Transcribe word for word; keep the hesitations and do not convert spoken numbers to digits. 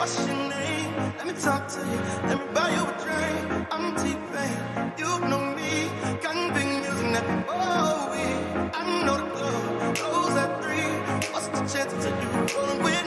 What's your name? Let me talk to you. Let me buy you a drink. I'm T-Pain. You know me. Can't be using that. Oh, we. I know the club. Close at three. What's the chance that you rolling with?